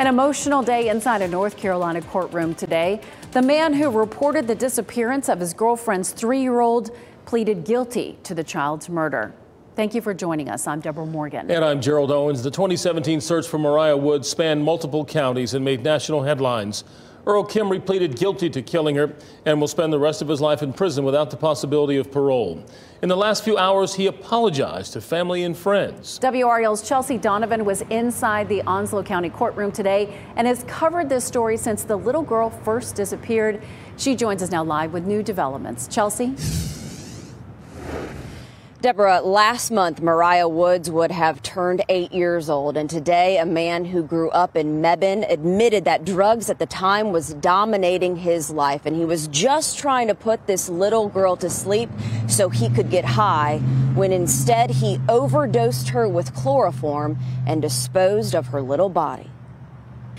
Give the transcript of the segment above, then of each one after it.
An emotional day inside a North Carolina courtroom today. The man who reported the disappearance of his girlfriend's 3-year-old pleaded guilty to the child's murder. Thank you for joining us. I'm Deborah Morgan. And I'm Gerald Owens. The 2017 search for Mariah Woods spanned multiple counties and made national headlines. Earl Kimrey pleaded guilty to killing her and will spend the rest of his life in prison without the possibility of parole. In the last few hours, he apologized to family and friends. WRL's Chelsea Donovan was inside the Onslow County courtroom today and has covered this story since the little girl first disappeared. She joins us now live with new developments. Chelsea? Deborah, last month, Mariah Woods would have turned 8 years old, and today a man who grew up in Mebane admitted that drugs at the time was dominating his life, and he was just trying to put this little girl to sleep so he could get high, when instead he overdosed her with chloroform and disposed of her little body.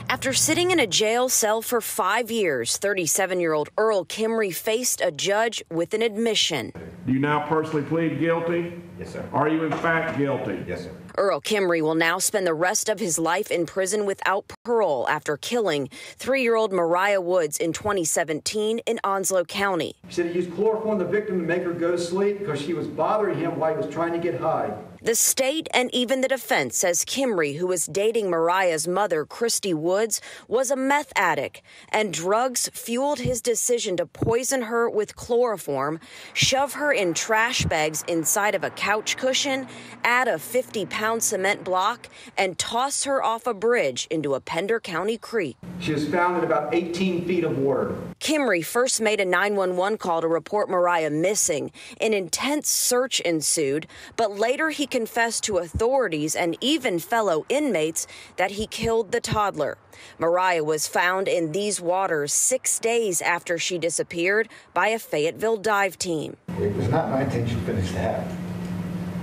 After sitting in a jail cell for 5 years, 37-year-old Earl Kimrey faced a judge with an admission. Do you now personally plead guilty? Yes, sir. Are you in fact guilty? Yes, sir. Earl Kimrey will now spend the rest of his life in prison without parole after killing 3-year-old Mariah Woods in 2017 in Onslow County. He said he used chloroform the victim to make her go to sleep because she was bothering him while he was trying to get high. The state and even the defense says Kimrey, who was dating Mariah's mother, Kristy Woods, was a meth addict, and drugs fueled his decision to poison her with chloroform, shove her in trash bags inside of a couch cushion, add a 50-pound cement block, and toss her off a bridge into a Pender County creek. She was found in about 18 feet of water. Kimrey first made a 911 call to report Mariah missing. An intense search ensued, but later he confessed to authorities and even fellow inmates that he killed the toddler. Mariah was found in these waters 6 days after she disappeared by a Fayetteville dive team. It was not my intention for this to happen.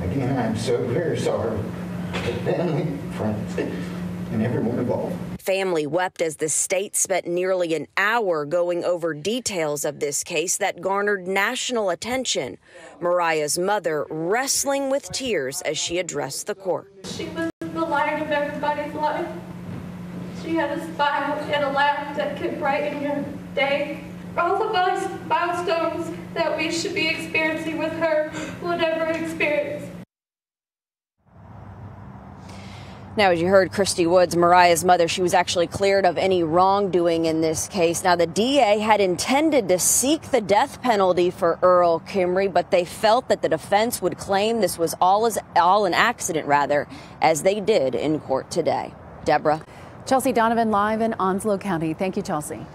Again, I'm so very sorry for family, friends, and everyone involved. Family wept as the state spent nearly an hour going over details of this case that garnered national attention. Mariah's mother wrestling with tears as she addressed the court. She was the light of everybody's life. She had a smile and a laugh that could brighten your day. All the milestones that we should be experiencing with her will never experience. Now, as you heard, Kristy Woods, Mariah's mother, she was actually cleared of any wrongdoing in this case. Now, the DA had intended to seek the death penalty for Earl Kimrey, but they felt that the defense would claim this was all an accident, rather, as they did in court today. Deborah. Chelsea Donovan live in Onslow County. Thank you, Chelsea.